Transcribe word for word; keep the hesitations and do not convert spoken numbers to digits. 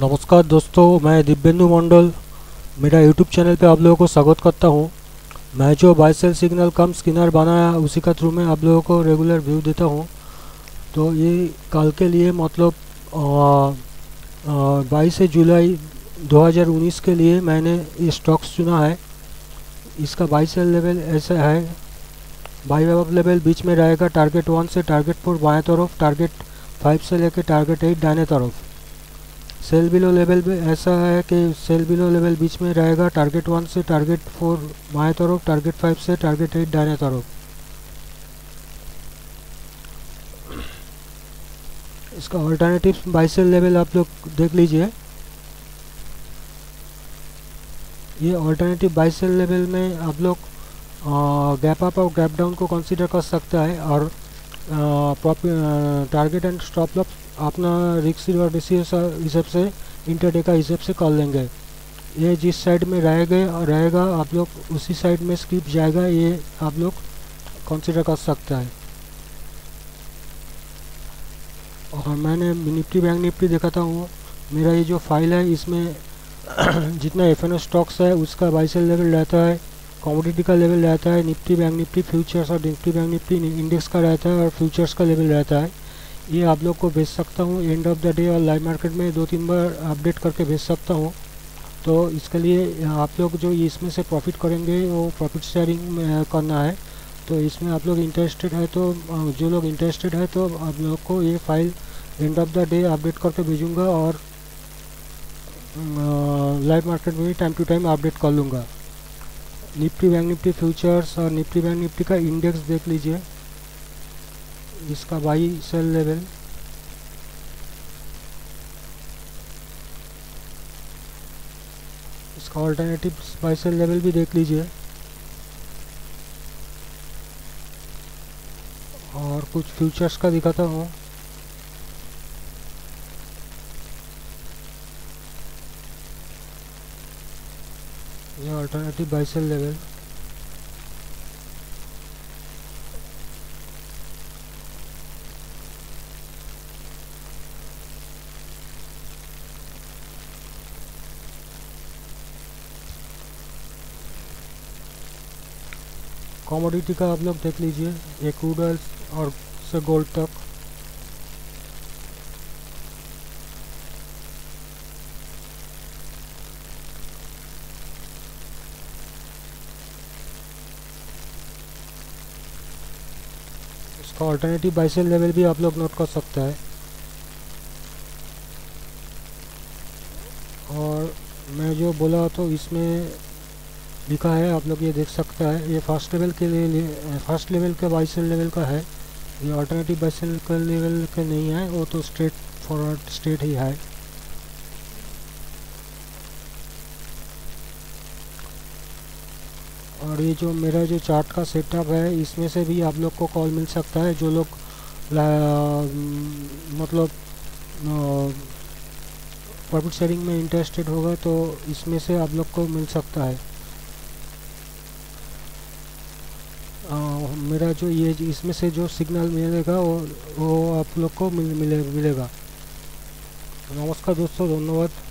नमस्कार दोस्तों, मैं दिब्यन्दू मंडल मेरा यूट्यूब चैनल पे आप लोगों को स्वागत करता हूँ। मैं जो बाई सेल सिग्नल कम स्किनर बनाया उसी का थ्रू मैं आप लोगों को रेगुलर व्यू देता हूँ। तो ये कल के लिए मतलब बाईस जुलाई दो हज़ार उन्नीस के लिए मैंने ये स्टॉक्स चुना है। इसका बाई सेल लेवल ऐसा है, बाई अप लेवल बीच में रहेगा, टारगेट वन से टारगेट फोर बाएँ तरफ, टारगेट फाइव से लेकर टारगेट एट दाएँ तरफ। सेल बिलो लेवल भी ऐसा है कि सेल बिलो लेवल बीच में रहेगा, टारगेट वन से टारगेट फोर बाएँ तरफ, टारगेट फाइव से टारगेट एट दाएँ तरफ। इसका अल्टरनेटिव्स बाई सेल लेवल आप लोग देख लीजिए। ये अल्टरनेटिव बाई सेल लेवल में आप लोग गैप अप और गैप डाउन को कंसीडर कर सकता है, और टारगेट एंड स्टॉप लॉस अपना रिक्स और हिसाब से इंटरडे का हिसाब से कर लेंगे। ये जिस साइड में रहेगा रहेगा आप लोग उसी साइड में स्किप जाएगा, ये आप लोग कंसीडर कर सकता है। और मैंने निफ्टी बैंक निफ्टी देखा था, वो मेरा ये जो फाइल है इसमें जितना एफएनओ स्टॉक्स है उसका बाई सेल लेवल रहता है, कमोडिटी का लेवल रहता है, निफ्टी बैंक निफ्टी फ्यूचर्स और निफ्टी बैंक निफ्टी इंडेक्स का रहता है और फ्यूचर्स का लेवल रहता है। ये आप लोग को भेज सकता हूँ एंड ऑफ द डे, और लाइव मार्केट में दो तीन बार अपडेट करके भेज सकता हूँ। तो इसके लिए आप लोग जो इसमें से प्रॉफिट करेंगे वो प्रॉफिट शेयरिंग करना है। तो इसमें आप लोग इंटरेस्टेड है तो जो लोग इंटरेस्टेड है तो आप लोग को ये file end of the day update करके भेजूँगा, और लाइव मार्केट में टाइम टू टाइम अपडेट कर लूँगा। निफ्टी बैंक निफ्टी फ्यूचर्स और निफ्टी बैंक निफ्टी का इंडेक्स देख लीजिए, इसका बाई सेल लेवल। इसका ऑल्टरनेटिव बाई सेल लेवल भी देख लीजिए। और कुछ फ्यूचर्स का दिखाता हूँ। ये alternative buy sell level, commodity का आप लोग देख लीजिए, ये क्रूडल्स और से गोल्ड तक। इसका ऑल्टरनेटिव बाई सेल लेवल भी आप लोग नोट कर सकता है। और मैं जो बोला तो इसमें लिखा है, आप लोग ये देख सकता है। ये फर्स्ट लेवल के लिए, फर्स्ट लेवल के बाई सेल लेवल का है, ये ऑल्टरनेटिव बाई सेल के लेवल के नहीं है, वो तो स्ट्रेट फॉरवर्ड स्ट्रेट ही है। और ये जो मेरा जो चार्ट का सेटअप है इसमें से भी आप लोग को कॉल मिल सकता है। जो लोग मतलब प्रॉफिट शेयरिंग में इंटरेस्टेड होगा तो इसमें से आप लोग को मिल सकता है। मेरा जो ये इसमें से जो सिग्नल मिलेगा वो वो आप लोग को मिले मिलेगा। नमस्कार दोस्तों, धन्यवाद।